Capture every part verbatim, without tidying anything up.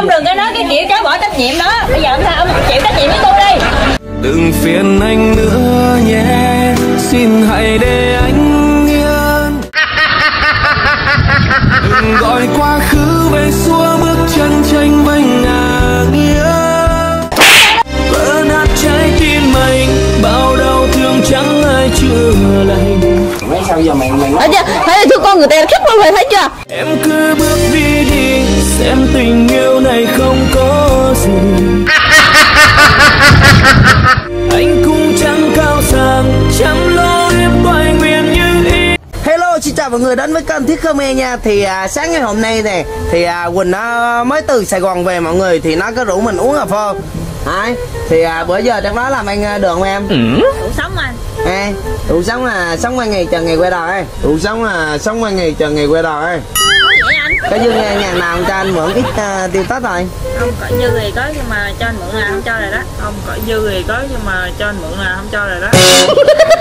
Ông đừng có nói cái kiểu cháu bỏ trách nhiệm đó. Bây giờ ông sao ông chịu trách nhiệm với tôi đi. Đừng phiền anh nữa nhé, xin hãy để anh yên. Đừng gọi quá khứ về xua bước chân tranh vênh ngang nghĩa. Vỡ nát trái tim mình, bao đau thương chẳng ai chữa lành. Mấy sao giờ mày mày nói chưa? Thấy thưa con người ta khép mọi người thấy chưa? Em cứ bước đi đi, xem tình yêu này không có gì. Anh cũng chẳng cao sang, chẳng lo em ngoài nguyên như ý. Hello, xin chào mọi người đến với kênh Thiết Khmer nha. Thì à, sáng ngày hôm nay này, thì à, Quỳnh nó mới từ Sài Gòn về mọi người, thì nó có rủ mình uống cà phê. Đấy, thì à, bữa giờ trong đó làm anh đường không em? Ừ. Đủ sống anh. Ê, đủ sống là sống qua ngày chờ ngày quay đầu ấy. Đủ sống là sống qua ngày chờ ngày quay đầu ấy. Có như nhà nào cho anh mượn ít uh, tiêu tết rồi? Không, có dư thì có nhưng mà cho anh mượn là không cho rồi đó. Không, có dư thì có nhưng mà cho anh mượn là không cho rồi đó.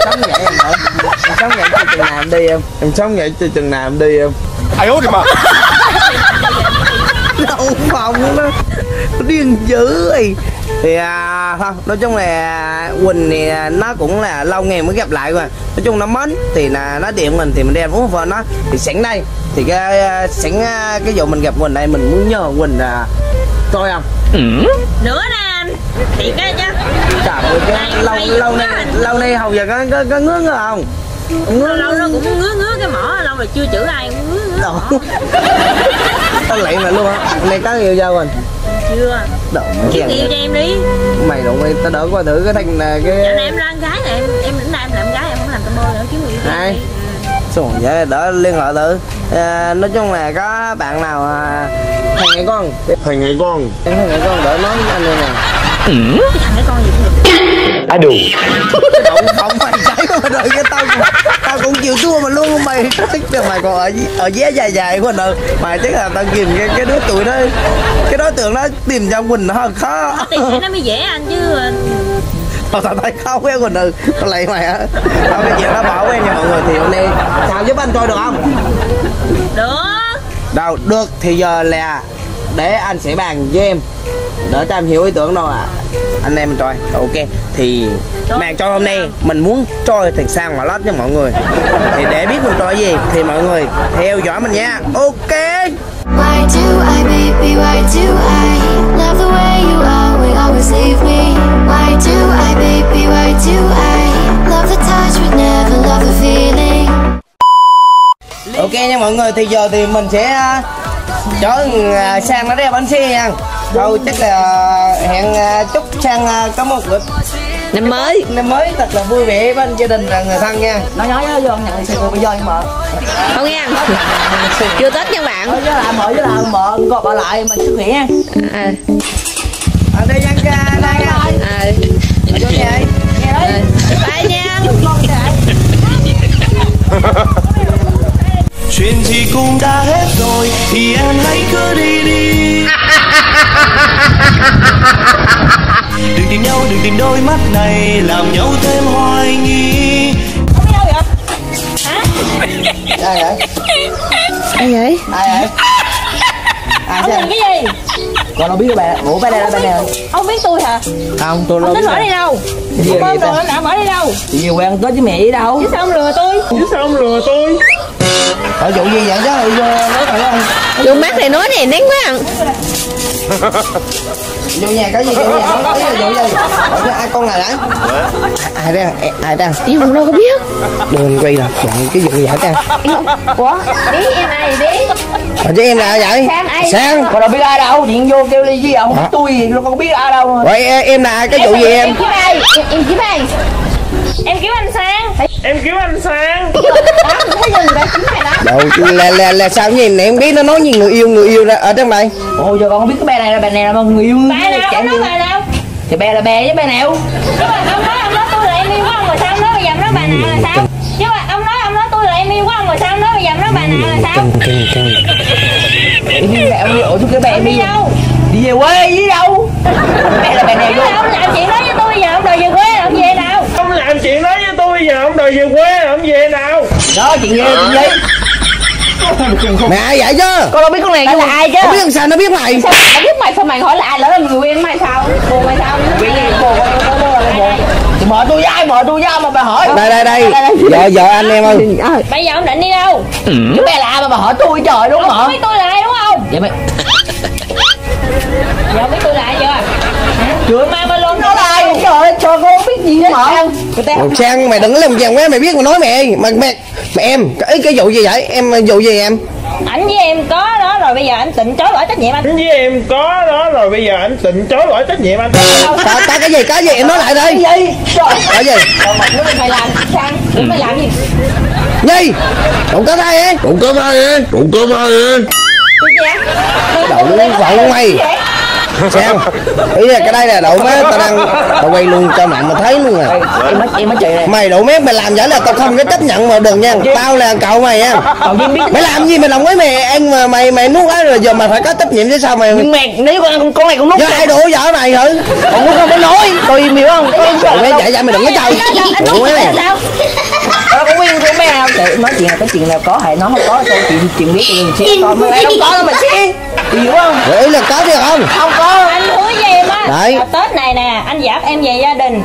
Sống vậy em hả? Em sống vậy từ chừng nào em đi em? Em sống vậy từ chừng nào em đi em? Ai ố thì mà. Đậu phòng đó. Nó điên dữ rồi. Thì à, thôi, nói chung là Quỳnh thì nó cũng là lâu ngày mới gặp lại rồi. Nói chung nó mến thì là nó điện mình thì mình đem uống cà phê nó. Thì sẵn đây thì cái sẵn cái vụ mình gặp Quỳnh đây mình muốn nhờ Quỳnh à, coi không? Ừ. Nữa nè anh, thiệt á chứ. Trời ơi, lâu lâu nay lâu nay hầu giờ có có, có ngứa ngứa không? Ngứa lâu nó cũng ngứa ngứa cái mỏ, lâu rồi chưa chữa ai cũng ngứa ngứa. Đâu. Tao lẹn là luôn á. Này có nhiều dao rồi. Chưa. Đổ kiếm yêu cho em đi. Mày đụng đi, tao đỡ qua thử cái thằng này cái. Dạ, này em ra gái này, em em đỉnh ra em làm gái em không làm tao mơ nữa kiếm yêu. Ai? Xong vậy đỡ liên hệ thử. À, nói chung là có bạn nào à... thằng này con, thằng này con, em thằng này con đỡ nói với anh luôn nè. Ừ. Cái thằng này con gì cũng được. Á đù. Đụng không phải cháy mà đợi cái tao cũng tao cũng chịu thua mà luôn mày. Thích là mày còn ở ở vé dài dài của anh. Mày chắc là tao kìm cái cái đứa tụi đó. Cái đối tượng đó tìm cho Quỳnh hơn khó. Tìm thì nó mới dễ anh chứ. Tao thấy khó quá Quỳnh ừ. Tao lạy mày á. Tao cái chuyện nó bỏ quen nha mọi người thì hôm nay sao giúp anh coi được không? Được. Đâu được thì giờ là để anh sẽ bàn với em. Đỡ cho em hiểu ý tưởng đâu à. Anh em mình coi. Ok. Thì màn cho hôm nay mình muốn trôi thật sao mà lót nha mọi người. Thì để biết mình trôi gì thì mọi người theo dõi mình nha. Ok. Why do I, baby, why do I love the way you always, always leave me? Why do I, baby, why do I love the touch but never love the feeling? Ok nha mọi người, thì giờ thì mình sẽ chở Sang nó ra bánh xe nha. Thôi chắc là hẹn chúc Sang có một bữa năm mới năm mới thật là vui vẻ bên gia đình và người thân nha. Nó nói nó vô nhận thì bây giờ mở không nghe ăn chưa tết nha bạn. Với là mở với là mở gọt ở lại mình sức khỏe. À đây ăn ra đây rồi. À vô vậy nghe đấy bye nha. Chuyện gì cũng đã hết rồi thì em hãy cứ đi đi. Đừng tìm nhau, đừng tìm đôi mắt này làm nhau thêm hoài nghi. Không biết đâu vậy? Hả? Ai vậy? Ai vậy? Ai vậy? Ai vậy? Ông nhìn cái gì? Còn đâu biết các bạn. Ủa bên đây là bên nào? Ông biết tôi hả? Không, tôi đâu. Ông tính hỏi đi đâu? Con rồi, đã hỏi đi đâu? Nhiều quen tới với mẹ đi đâu? Chứ sao ông lừa tôi? Chứ sao ông lừa tôi? Ở vụ gì vậy chứ? Vô mắt này nói này nén quá. Vô nhà có gì vậy? Cái gì vậy? Ai con này đấy? Ai đang? Ai đang? Tiếng không đâu có biết. Đừng quay rồi. Cái vụ gì vậy đang? Quá. Đi em này đi. Mà chứ em là vậy? Sáng. Còn đâu biết ai đâu? Điện vô kêu ly với ông. Tôi gì nó không biết ai đâu. Vậy em là cái vụ gì em? Em kiếm ai? Em kiếm ai? Em kiếm anh Sang. Em kiếm anh Sang. Đâu là là là sao nhìn này em biết nó nói gì người yêu người yêu ra ở trong này. Ôi giờ con không biết cái bé này là bé này là người yêu. Bé nào không nói bé đâu. Thì bé là bé với bé nào. Chứ mà ông nói ông nói tôi là em yêu của ông rồi sao ông nói bây giờ ông nói bà nào là sao? Chứ mà ông nói ông nói tôi là em yêu của ông rồi sao ông nói bây giờ ông nói bà nào là sao? Đi về ông đi ổ xuống cái bé em đi đâu? Đi về quê với đâu? Bé là bé nào luôn. Ông làm chuyện đó với tôi bây giờ ông đòi về quê ông về nào? Ông làm chuyện đó với tôi bây giờ ông đòi về quê ông về nào? Đó chuyện gì chuyện gì? Mẹ vậy chứ. Con đâu biết con này là ai chứ. Không biết làm sao nó biết mày. Sao nó biết mày, sao mày hỏi là ai, lỡ là người quen mày sao? Buồn mày sao? Quen buồn mợ tôi với ai, mợ tôi với mà bà hỏi. Đây đây đây. Vợ vợ anh em ơi. Bây giờ ông định đi đâu? Chứ mày là mà bà hỏi tôi trời đúng không? Biết tôi là ai đúng không? Vậy mày. Giờ biết tôi là ai chưa? Chưa mai mà luôn nó là ai? Trời ơi, cho cô biết gì hết Trang. Trang mày đừng có làm vàng quá, mày biết mà nói mẹ mày mày mày em cái cái vụ gì vậy? Em vụ gì em? Ảnh với em có đó rồi bây giờ anh tịnh chối lỗi trách nhiệm anh. Ảnh với em có đó rồi bây giờ anh tịnh chối lỗi trách nhiệm anh. Tao tao cái gì cái gì em nói lại đây. Cái gì? Cái gì? Mày làm Trang, mày làm gì? Nhi, đụng có ai em? Đụng có ai em? Đụng có ai em? Đụng vọng mày. Xem ý là cái đây là đậu má tao đang tao quay luôn cho mẹ mà thấy luôn rồi. Em mất em mất chị này. Mày đậu mép mày làm vậy là tao không có chấp nhận mà đừng nha. Tao là cậu mày nha. Mày làm gì mày lòng với mày ăn mà mày mày nuốt á rồi giờ mày phải có trách nhiệm chứ sao mày. Nhưng mà nếu con con này cũng nuốt. Giờ ai đổ vợ mày hử? Còn nó không có nói. Tôi im hiểu không? Đậu mép vậy vậy mày đừng có chơi. Đậu mép này. Tao có nguyên của mày không? Nói chuyện là cái chuyện nào có hay nó không có thôi chuyện chuyện biết liền chứ. Con mày không có đâu mà chứ. Hiểu không? Đấy là có được không? Không có. Anh hứa với em á. Đấy. À, Tết này nè, anh dắt em về gia đình.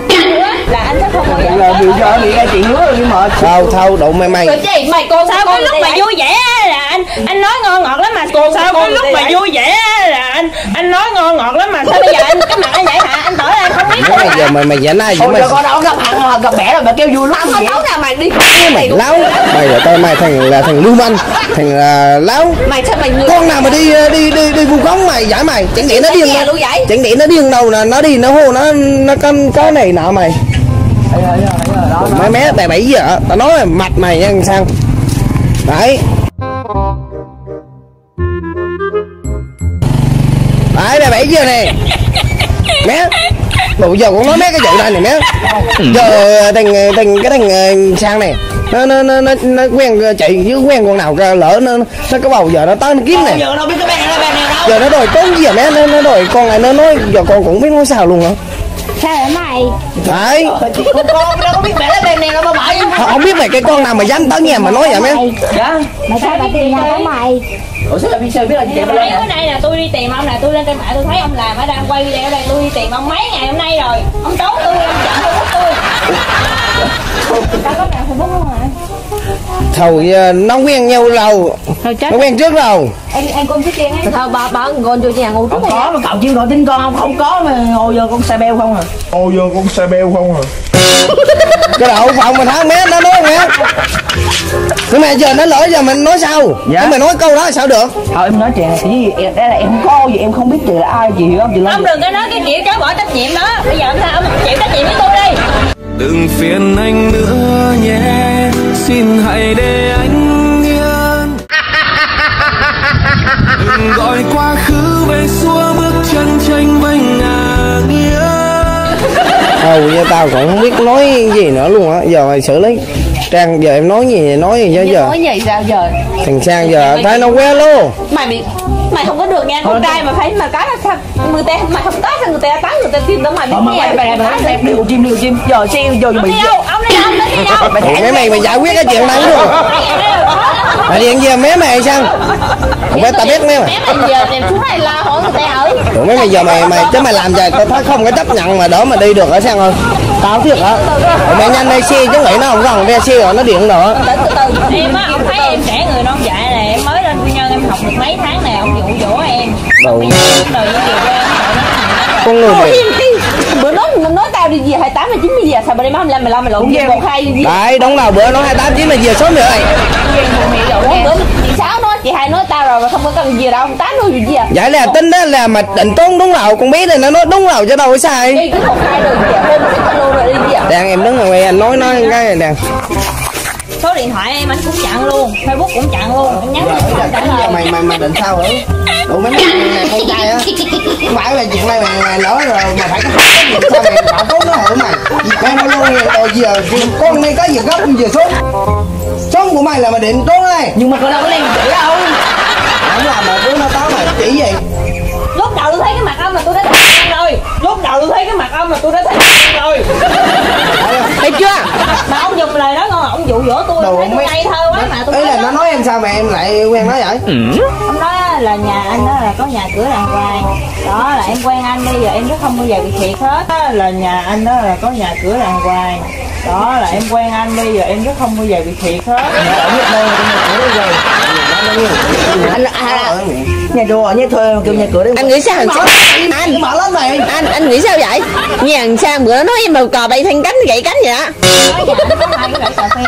Là anh sẽ không bao giờ. Là điều cho bị chị hứa rồi mệt. Thâu thâu đụng mày mày. Chị mày cô sao có lúc mà vui vẻ là anh anh nói ngon ngọt lắm mà. Cô sao có lúc mà vui vẻ là anh anh nói ngon ngọt lắm mà. Sao bây giờ anh cái mặt anh vậy hả? Anh tỏ ra không biết. Bây giờ mày mày giả nai vậy mày. Ôi con đâu gặp hàng gặp mẹ rồi mà kêu vui lắm. Không đấu ra mày đi. Mày láo. Mày là tao mày thằng là thằng lưu manh, thằng là láo. Mày sao mày con nào mà đi đi đi đi vu khống mày giải mày. Chẳng để nó điên đâu. Chẳng để nó điên đâu là nó đi nó hô nó nó con có này nọ mày. Má mé tại bảy giờ tao nói là mặt mày nha sao đấy đấy là bảy giờ nè mé bây giờ cũng nói mé cái vụ này nè mé giờ thằng thằng cái thằng Sang này nó nó nó nó, nó quen chị với quen con nào cơ lỡ nó nó có bầu giờ nó tới nó kiếm này giờ nó biết cái bè nó bè nào đâu giờ nó đòi tốn gì mé nó nó đòi con này nó nói giờ con cũng biết nói sao luôn hả? Sao hả mày? Đấy. Con con đâu có biết mẹ bên này đâu mà mày. Không biết mày cái con nào mà dám tới nhà mà nói vậy mẹ. Dạ. Mày sao bà tìm nhà của mày? Ủa sao bị sao biết là chị mày. Bữa nay là tôi đi tìm ông, là tôi lên trên mạng tôi thấy ông làm ở đang quay video đây, tôi đi tìm ông mấy ngày hôm nay rồi. Ông tấu tôi, ông chặn Facebook tôi. Tao có mạng Facebook không hả? Thôi nó quen nhau lâu. Nó quen trước rồi. Em em con trước kia ấy. Thôi bà bà con vô nhà ngủ trước. Không có mà cậu chiêu gọi tin con không? Không có mà ngồi giờ con xe beo không à? Ngồi giờ con xe beo không à? Cái đậu phòng mà tháng mét nó nói mẹ. Nhưng mà giờ nó lỗi giờ mình nói sao? Dạ. Nhưng mà nói câu đó sao được? Thôi em nói chuyện này chỉ đây là em không có gì, em không biết chị là ai chị hiểu không? Chị lên. Ông đừng có nói cái kiểu chối bỏ trách nhiệm đó. Bây giờ sao ông chịu trách nhiệm với tôi đi. Đừng phiền anh nữa nhé. Xin hãy để anh yên. Đừng gọi quá khứ về xua bước chân tranh vênh ngang yên. Hầu như tao còn không biết nói gì nữa luôn á. Giờ mày xử lý Trang, giờ em nói gì nói gì chứ giờ. Nói gì sao giờ? Thằng Sang giờ thấy nó quê luôn. Mày bị mày không có được nha con trai mà phải mà cái là sao người ta mày không có sao người ta tán người ta tìm đó mày biết nghe mày mày điều chim điều chim giờ sao giờ mày đi đâu ông đi đâu đến đi đâu mày mày mày giải quyết cái chuyện này rồi mày đi ăn gì mé mày Sang không phải tao biết mé mày mày giờ tìm xuống này la hỏi người ta hử tụi mấy mày giờ mày mày chứ mày làm vậy tao không có chấp nhận mà đỡ mà đi được hả Sang ơi tao thiệt hả mày nhanh đây xe chứ nghĩ nó không còn đây xe rồi nó điện nữa em á ông thấy em trẻ người non dại này em mới lên quy nhân em học được mấy tháng này ông dụ dỗ em rồi con người mày bữa đó nói tao đi về hai tám là chín mươi giờ sao bữa nay má hai mươi lăm mày lộn về một hai đấy đúng nào bữa nói hai tám chín là về số nữa rồi chị sáu nói chị hai nói tao rồi mà không có cần gì đâu tám nói gì à vậy là tin đó là mà định tốn đúng nào con biết này nó nói đúng nào chứ đâu có sai đi cứ một hai rồi về hôm xích luôn rồi đi về đang em đứng ngoài anh nói nói cái này nè số điện thoại em anh cũng chặn luôn, Facebook cũng chặn luôn, anh nhắn tin là đánh giờ mày mày mày định sao hả? Tụi mấy này con trai á, phải là chuyện này mày mày lỡ rồi mà phải có trách nhiệm sao mày bảo cố nó hở mày? Mày nói luôn rồi giờ con này có gì gấp giờ xuống, xuống của mày là mày định tốn đây. Nhưng mà con đâu có làm chỉ đâu, không làm mà cứ nó táo mày chỉ gì? Lúc đầu tôi thấy cái mặt ông mà tôi đã thấy rồi, lúc đầu tôi thấy cái mặt ông mà tôi đã thấy rồi. Thấy chưa? Mà ông dùng lời đó ngon, ông dụ dỗ tôi. Đầu thấy tôi ngây thơ quá. mà tôi ý là nó nói em sao mà em lại quen nó vậy? Ừ. Ông nói là nhà anh đó là có nhà cửa đàng hoàng, đó là em quen anh bây giờ em cũng không bao giờ bị thiệt hết. Đó là nhà anh đó là có nhà cửa đàng hoàng, đó là em quen anh bây giờ em cũng không bao giờ bị thiệt hết. Anh à, nhà đùa nhà thuê kêu nhà cửa đi. Anh nghĩ sao anh anh, anh, anh, anh anh nghĩ sao vậy? Nhà hàng sao bữa nói em bầu cò bay thanh cánh gãy cánh vậy á.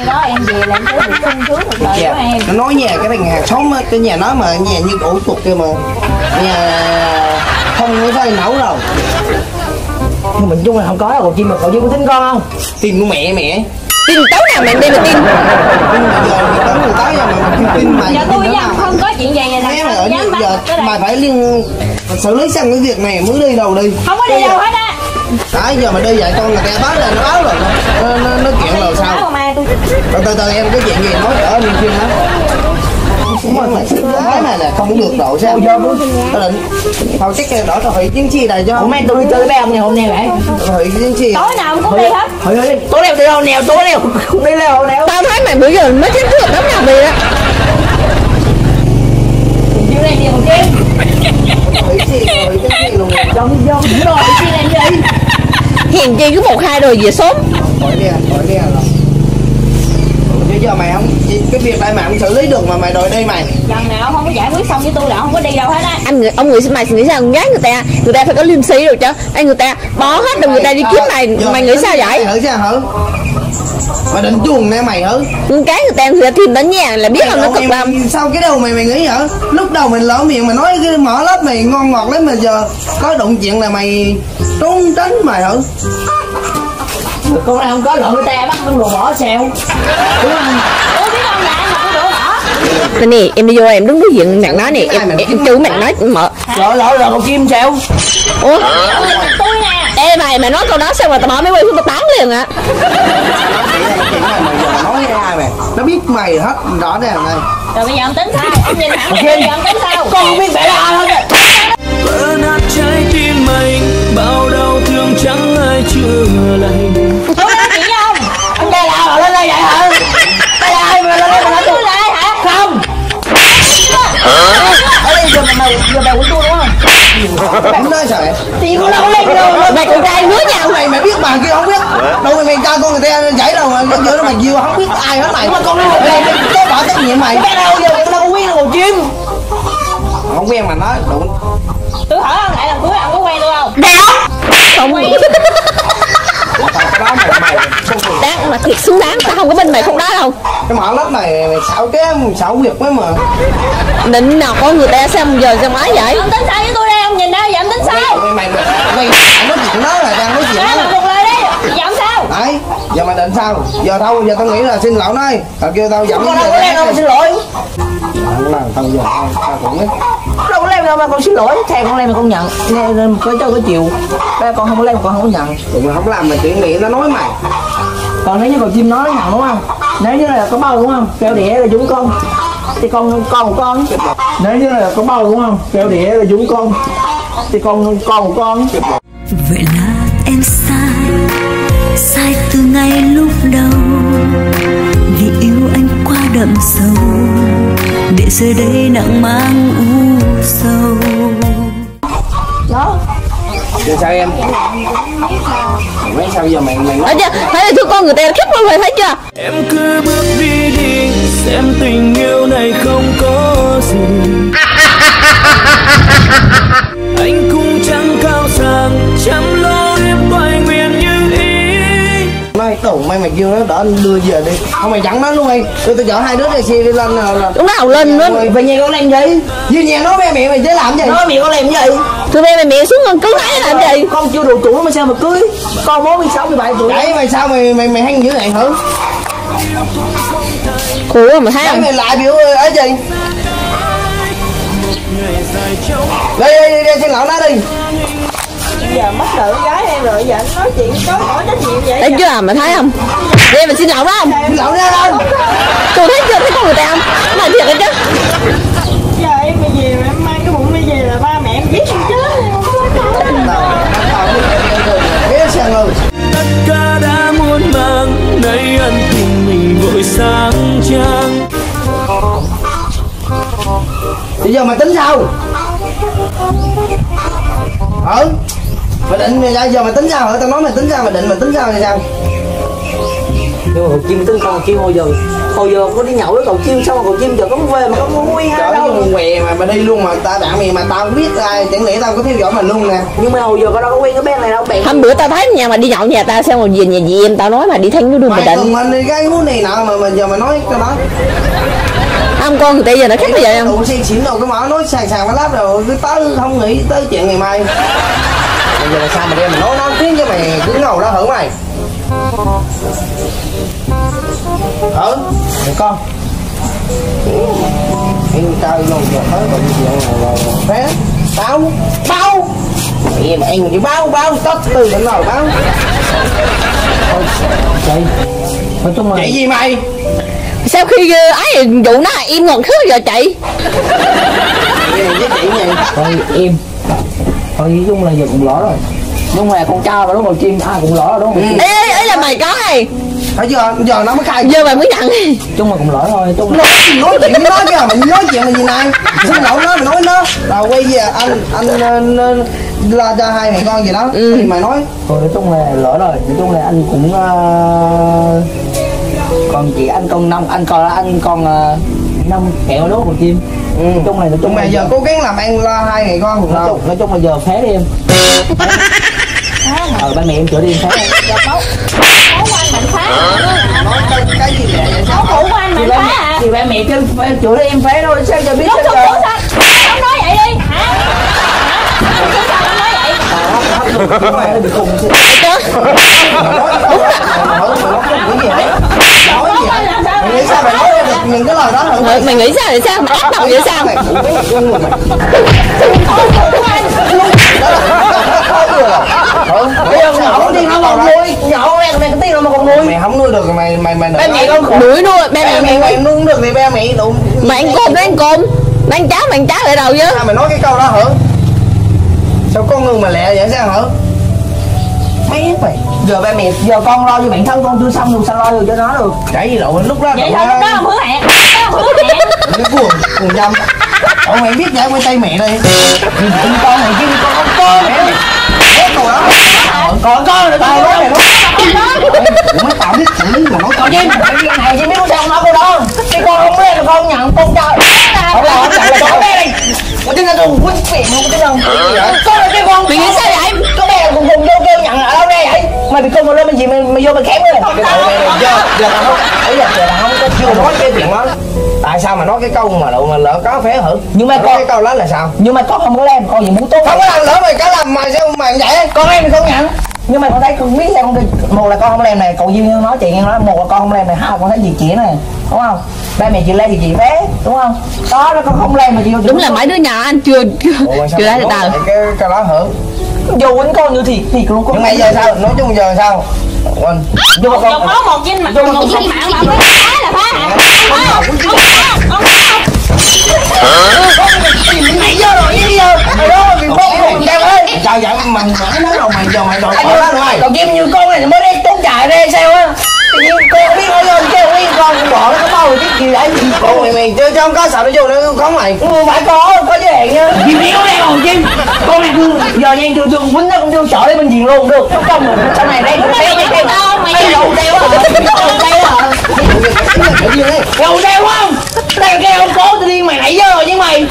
Đó em về là em có dạ. Em. Nó nói nhà cái thằng hàng xóm cái nhà nói mà nhà như ổ chuột kia mà nhà không có phải nấu đâu. Nhưng mình chung là không có đâu, còn chim mà cậu chưa có tính con không? Tin của mẹ mẹ. Tin tối nào mà em đi mà tin. Tin giờ thì tối tới giờ mà tin mày. Dạ tôi với không có chuyện vậy nè. Giờ giờ mày phải liên xử lý xong cái việc này mới đi đâu đi. Không có đi đâu hết á. Đó giờ mà đi vậy con người ta tới là nó báo rồi. Nó nó, nó chuyện rồi sao? Từ từ từ em cái chuyện gì nói ở liên phiên lắm. Cái này là không được độ sao? Tao định tao chắc đó tao hủy chiến chi này cho. Hôm nay tôi đi chơi với ông ngày hôm nay vậy. Hủy chiến chi. Tối nào cũng đi hết. Hủy hủy. Tối nào đi đâu nèo tối nào không đi đâu nèo. Tao thấy mày bữa giờ mới chính thức lắm nào vậy á. Chiều nay đi hủy chiến. Hủy chi rồi cái gì luôn. Dông dông rồi chi này gì? Hiền chi cứ một hai rồi về sớm. Khỏi đi à, khỏi đi à rồi. Giờ mày không cái việc này mà không xử lý được mà mày đòi đi mày lần nào không có giải quyết xong với tôi là không có đi đâu hết á anh người ông người mày nghĩ sao con gái người ta người ta phải có liêm sĩ rồi chứ anh người ta bó hết rồi người ta đi kiếm mày giờ mày nghĩ sao vậy hử sao hử mày định chuồng nè mày hử con cái người ta người ta tìm đến nhà là biết mày không nó cực lắm sao cái đầu mày mày nghĩ hả lúc đầu mình lỡ miệng mà nói cái mở lớp mày ngon ngọt lắm mà giờ có đụng chuyện là mày trốn tránh mày hử con này không có lộn người ta bắt con đồ bỏ xèo đúng không? Ủa biết không là mà con đồ bỏ. Nè em đi vô em đứng đối diện mặt nói nè em em chữ mặt nói mở. Lội lội rồi con chim xèo. Ủa? Tôi nè. Ê mày mày nói câu đó sao mà tao bỏ mấy quay xuống tao tán liền ạ. Nói ra mày, nó biết mày hết rõ ràng này. Rồi bây giờ ông tính sao? Ông nhìn thẳng bây giờ ông tính sao? Con không biết mày là ai hết rồi. Bữa nát trái tim mình bao đau thương chẳng ai chưa lành. Giờ bà quýnh tôi đúng không? Đúng đó trời. Thì con đâu có lên đâu. Mày con trai hứa nhau mày mày biết bà kia không biết. Đâu mày mày tao con người ta giải đâu mà nó giữa nó mày nhiều không biết ai hết mày. Mà con đi một lần tao bỏ trách nhiệm mày. Mày đâu giờ tao có quen đồ chim. Không quen mà nói đúng. Tôi hỏi ông lại lần cuối ông có quen tôi không? Đâu. Không quen. Đáng mà thiệt xứng đáng, tao không có bên mày không đó đâu. Cái mỏ lớp này mày xảo cái xảo việc mới mà. Định nào có người ta xem giờ xem máy vậy? Ông tính sai với tôi đây, ông nhìn đây, giảm tính sai. Mày mày mày nói chuyện đó là đang nói chuyện. Mày mà một lời đi, giảm sao? Đấy, giờ mày định sao? Giờ thôi, giờ tao nghĩ là xin lỗi đây. Tao kêu tao giảm. Không đâu có leo đâu mà xin lỗi. Không làm tao giờ tao cũng biết. Đâu có leo đâu mà con xin lỗi, thề con leo mà con nhận, nên có cho có chịu. Ba con không có leo mà con không có nhận. Tụi mày không làm mà chuyện nghĩ nó nói mày. Còn nếu như con chim nói nó nhận đúng không? Nếu như là có bầu đúng không? Kêu đẻ là dũng con. Thì con con của con. Nếu như là có bầu đúng không? Kêu đĩa là dũng con. Thì con con của con. Vậy là em sai. Sai từ ngay lúc đầu. Vì yêu anh quá đậm sâu. Để rơi đây nặng mang u sầu. Đó. Giờ sao em? Mấy sao giờ mày mày nói. Thấy chưa? Thấy chưa con người ta khép luôn rồi thấy chưa? Em cứ bước đi đi xem tình yêu này không có gì. Anh cũng chẳng cao sang, chẳng lo em ngoài nguyện như ý. Mai tổ mai mày kêu nó đỡ đưa về đi. Không mày dẫn nó luôn đi. Tôi tôi chở hai đứa này xe đi lên nào là. Lúc nào lên luôn. Về nhà con làm gì? Về nhà nói mẹ mẹ mày chứ làm gì? Nói mẹ con làm gì? Tụi mày mày mẹ xuống con cưới là làm gì? Con chưa đủ tuổi mà sao mà cưới? Con bốn mươi sáu, mười bảy tuổi. Đấy mày sao mày mày mày hăng dữ vậy hả? Ủa mà thấy không? Mày lại biểu ấy gì? Đi đi đi xin lỗi nó đi. Giờ mất nợ gái em rồi giờ nói chuyện có hỏi trách nhiệm vậy. Thấy chưa mà thấy không? Đi mà xin lỗi đó không? Xin lỗi ra đâu? Tôi thấy chưa thấy con người ta không? Mày thiệt đấy chứ. Giờ em bây giờ em mang cái bụng bây giờ là ba mẹ em giết em chết. Biết sao người. Tất cả đã muôn màng nay ân tình mình vội sáng trang. mày tính sao? Ừ, mày định mày giờ mày tính sao hả? Tao nói mày tính sao, mày định mày tính sao thì sao? Nhưng mà chim tính con chim hồi giờ hồi giờ có đi nhậu với cậu chim xong rồi cậu chim giờ có về mà có muốn quay hai đâu quẹ mà mày đi luôn mà tao đạn mày mà tao biết ai chẳng lẽ tao có theo dõi mày luôn nè. Nhưng mà hồi giờ tao đâu có quen cái bé này đâu bè. Hôm bữa tao thấy nhà mà đi nhậu nhà tao xong rồi về nhà dì em tao nói mà đi thanh nó đưa mày định mình đi cái hú này nọ mà mà giờ mày nói tao nói không con thì giờ nó khác bây giờ em xì xỉn đâu cái mỏ nói sàn sàn lát rồi cứ tới không nghĩ tới chuyện ngày mai. Bây giờ là sao mà em mà nói nói tiếng với mày cứ ngầu đó hử mày. Ừ, để con em tao luôn giờ tới còn chuyện là bé bao bao em em chỉ bao bao tất từ đến nào bao. Ôi, chạy nói chung là chạy gì mày sau khi ấy vụ nó im ngọn khứ giờ chạy thôi im thôi nói chung là giờ cũng lỡ rồi đúng là con trao và đúng con chim ai cũng lỡ rồi đúng không? Ê ấy là mày có này bây giờ giờ nó mới khai giờ mày mới nhận chung mà cũng lỗi thôi chung nói chuyện với nó chứ mày nói chuyện là gì này xin lỗi nó mày nói nó là quay về anh anh la cho hai mẹ con gì đó thì mày nói thôi nói chung là lỗi rồi nói chung là anh cũng còn chị anh còn năm anh còn anh còn năm kẹo đó còn chim. Ừ. Nói chung này nói chung mày giờ cố gắng làm ăn lo hai mẹ con nói chung nói chung là giờ phế đi em. Ờ ba mẹ em chữa đi em phế. Dạ tốt. Cái gì vậy? Cháu cũ của anh mình phá hả? Thì ba mẹ chứ chửi em phá đâu sao giờ biết sao giờ. Không nói vậy đi. Hả? Không chứ sao nói vậy? Mày nghĩ sao mày nói được những cái lời đó hả? Mày nghĩ sao vậy sao? Mày áp động vậy sao? Mày nhậu đi không còn nuôi nhậu mẹ mẹ cái tiếng mà còn nuôi mẹ không nuôi được mày mày mày ba mẹ con nuôi nuôi ba mẹ mày mày nuôi được thì ba mẹ tụi mày ăn cơm ăn cơm ăn cháo ăn cháo lại đầu chứ sao mày nói cái câu đó hả? Sao con người mà lẹ vậy sao hả? Mấy mày giờ ba mẹ giờ con lo cho bản thân con chưa xong rồi sao lo được cho nó được chảy gì lộn lúc đó vậy thôi lúc đó là hứa hẹn đó hứa hẹn cái buồn buồn dâm ông mày biết vậy quay tay mẹ đây con này kia con không có còn đó còn có nữa tao nói mày nói cũng mới tạo biết chữ mà nói con chim này chỉ biết con sao nói cô đâu cái con không biết là con nhận con trời không là con chạy là con bé này một tiếng là con quýt phèn một tiếng đồng con là cái con mày nghĩ sao vậy con bé cùng cùng vô kêu nhận ở đâu đây vậy mày bị con mà lên bên gì mày mày vô mày khém lên giờ giờ tao không ấy giờ tao không có chưa nói cái chuyện đó tại sao mà nói cái câu mà lỡ mà lỡ có phế hử nhưng mà con cái câu đó là sao nhưng mà con không có làm con gì muốn tốt không có làm lỡ mày có làm mày sao mày vậy con em không nhận nhưng mà con thấy con biết sao con đi một là con không làm này cậu Duy Hương nói chị nghe nói một là con không làm này hai là con thấy gì chị này đúng không ba mẹ chị lên thì chị bé đúng không đó nó con không làm mà chị đúng, đúng là mấy đứa nhà anh chưa chưa chưa ra được tàu cái cái đó hử dù anh con như thịt thịt luôn con bây giờ sao nói chung giờ sao anh dù con một một trên mặt một trên mạng mà cái phá là phá hả không không không không mày vô rồi đi vô đó mình không còn em ơi trời vậy mình mãi nói rồi mày giờ mày đòi anh luôn rồi còn kiếm như con này mới đi tốn chạy đây sao á tự nhiên con biết nói lên kêu nguyên con bỏ nó bao rồi chứ gì đấy con mày mày chơi không có sợ nó vô nó có mày cũng phải có có giới hạn nhá gì biết đây còn chim con này giờ nhanh thường thường quýnh nó cũng vô sợ lên bên diện luôn được không không rồi sau này đây theo theo theo mày đầu đeo hả đầu đeo không đây cái ông cố tự nhiên mày nãy giờ rồi chứ mày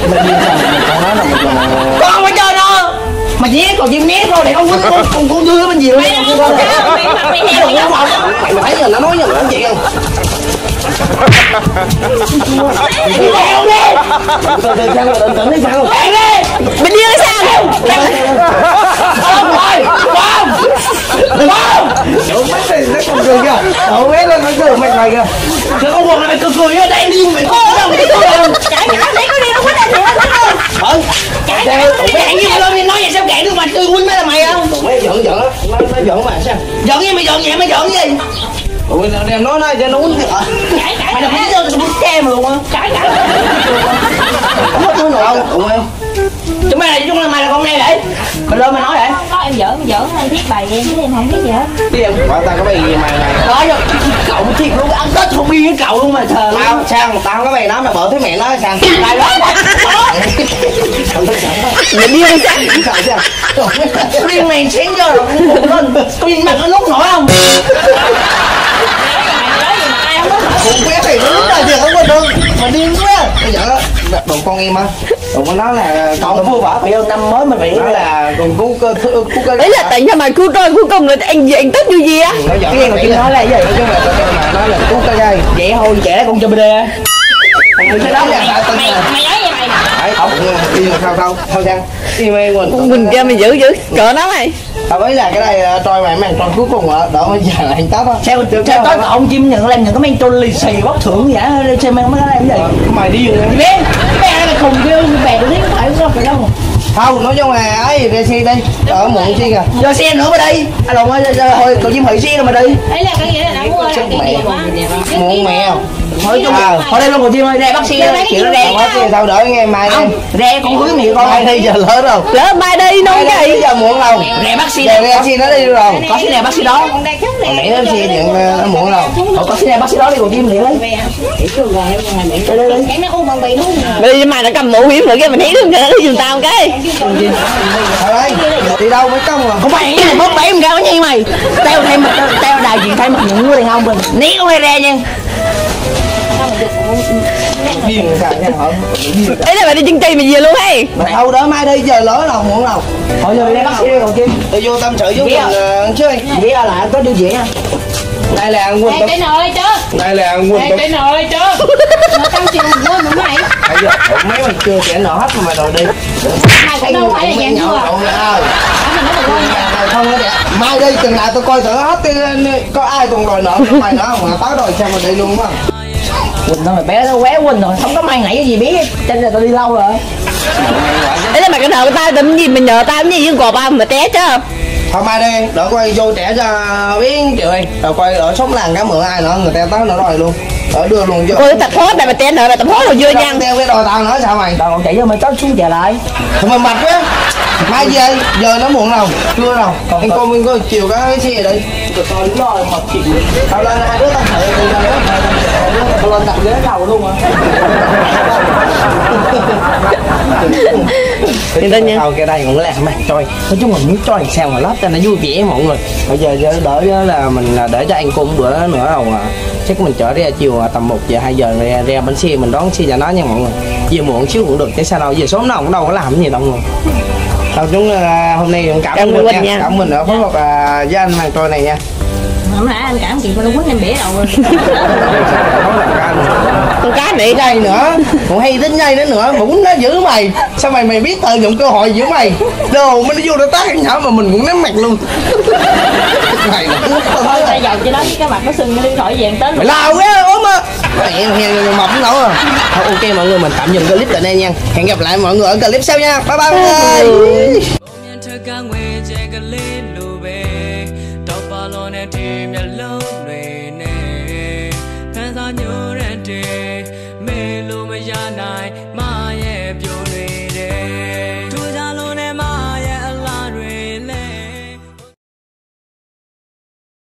con phải chơi nó mà chỉ còn chim mé thôi để không quýnh con con con đưa bên diện luôn mày giờ nó nói giờ nó nói chuyện không? Đi theo đi. Từ từ sang từ từ đi sao? Đi đi. Mình đi sao không? Không rồi. Không. Không. Đổ mấy này nó còn cười kìa. Đổ mấy lên nó cười mạnh mày kìa. Chứ không buồn là mày cười cười ở đây đi mày. Không đâu mày cười. Chạy chạy để có đi nó quýnh anh nữa không? Không. Chạy chạy chạy như vậy nói vậy sao cản được mà cười quýnh mấy là mày không? Mày giận giận á. Nó giận mà sao? Giận gì mày giận vậy mày giận gì? Ôi em nói nói cho nó uống cái cãi cãi mày thấy đâu tao xem luôn á cãi cãi không tụi mày nói chung là mày là con này đấy mày lên mày nói vậy có em giỡn em giỡn ở hay thiết bày em chứ em không biết gì hết. Biết em bảo tao có bày gì mày này. Nói rồi, cậu mà thiệt luôn, ăn Tết không yên với cậu luôn mà thờ luôn. Tao sao mà tao không có bày nó mà bỏ thấy mẹ nó hay sao? Mày đó. Mày điên đi chắc. Điên mày chén vô rồi cũng bụng lên. Có nhìn mặt nó lúc nổi không? Cũng quét thì nó lúc nào thì không quên được. Mà điên quá. Bây giờ đồ con em á, đồ con nó là con vua vợ phải hơn năm mới mình phải là còn cứu cơ cứu cơ đấy là tặng cho mày cứu tôi cứu công là anh anh Tết vui gì á. Cái người kia nói là vậy chứ mà nói là cứu cơ đây vậy thôi trẻ con cho bê đê á. Mày mày không đi sao đâu thôi chăng đi mày quần mình kia mày giữ giữ cỡ nó mày. Tao thấy là cái này trôi mày mang tròn cuối cùng ạ, đỡ bây giờ là anh Tết á. Sao mình tưởng sao tới ông chim nhận lên những cái men tròn lì xì bóc thưởng vậy lên xem mang mấy cái này cái gì. Mày đi về bé, bé này khùng kêu bè tôi thấy có phải không phải đâu. Không, nói chung là ấy ra xe đi. Ở muộn chi kìa. Vô xe nữa mà đi. Anh Long ơi, thôi cậu chim hủy xe rồi mà đi. Đấy là cái nghĩa là đã mua cái mẹ. Muộn mẹ. Thôi chung là thôi đây luôn cậu chim ơi, ra bắt xe chịu nó đen. Tao đợi ngày mai em. Ra con hứa mẹ con ai đi giờ lớn rồi. Lớn mai đi luôn cái gì. Giờ muộn đâu. Ra bắt xe. Ra xe nó đi rồi. Có xe này bắt xe đó. Mẹ nó xe điện muộn đâu. Có xe này bắt xe đó đi cậu chim liền đi. Đi mày đã cầm mũ hiểm nữa cái mình thấy đứng kìa nó giùm tao cái. Đi đâu mới công à? Không phải nha, bóp bẫy em ra nha mày. Tao thay mặt, tao đại diện thay mặt những người đàn ông mình. Né hay ra nha. Đấy là mày đi chân ti mày về luôn hay? Đâu đó mai đi giờ lỡ lòng muộn lòng. Thôi giờ đi bác sĩ đi còn chim. Tôi vô tâm sự với mình chứ. Dĩa là anh có điều gì á? Đây là anh Quân Tâm. Đây là chứ. Đây là anh Quân Tâm. Đây là chứ. Nó tăng chiều nữa mà mày. Mấy mình chưa trẻ nọ hết mà rồi đi. Mai cũng đâu phải là dạng chưa à. Không có mai đi chừng nào tôi coi thử hết có ai còn đòi nợ mày nữa không mà táo đòi xem mình đi luôn á. Quỳnh thôi mày bé nó quá Quỳnh rồi, không có mai nãy gì biết, cho nên là tao đi lâu rồi. Đấy là mày cái nợ tao làm gì, mình nhờ tao làm gì chứ cọp ba mà té chứ. Thôi mai đi, đỡ coi vô trẻ ra biến triệu đi. Rồi coi đỡ sống làng cá mượn ai nữa, người ta tới nó đòi luôn. Đỡ đưa luôn vô. Ôi tập hết này mà té nữa, mày tập hết rồi vô nha. Tao cái đòi tao nữa sao mày? Tao còn chạy vô mày tao xuống về lại. Thôi mày mệt quá. Mai về, giờ nó muộn đâu, chưa đâu. Anh cô mình có chiều cái xe đi. Tao đứng lo mệt chịu. Tao lên hai đứa tao thử từ đâu đó. Tao lên đặt ghế đầu luôn á. Yên tâm nha. Tao cái đây cũng làm mày chơi. Nói chung là muốn chơi làm sao mà lót cho nó vui vẻ mọi người. Bây giờ đỡ là mình để cho anh cô một bữa nữa rồi à. Chắc mình chở ra chiều tầm một giờ hai giờ ra, ra bến xe mình đón xe cho nó nha mọi người. Về muộn xíu cũng được chứ sao đâu, về sớm nó cũng đâu có làm gì đâu mọi người. Thôi chúng hôm nay cũng cảm ơn mình nha. nha. Cảm ơn đã phối hợp với anh Hoàng Trôi này nha. Không phải anh cảm chị mà nó quấn em bể đầu rồi. Con cá mẹ đây nữa, còn hay tính dây nữa nữa, cũng nó giữ mày. Sao mày mày biết tận dụng cơ hội giữ mày? Đồ mình vô nó tác nhỏ mà mình cũng ném mặt luôn. Mày thôi tay vào cho nó cái mặt nó sưng đi khỏi về tới. Mày lao quá ốm á. Mẹ mày mập cũng nổi à. Thôi ok mọi người mình tạm dừng clip tại đây nha. Hẹn gặp lại mọi người ở clip sau nha. Bye bye mọi người. Tìm nhà lâu nề nề thay ra nhớ đến mê lu mê gia này mà em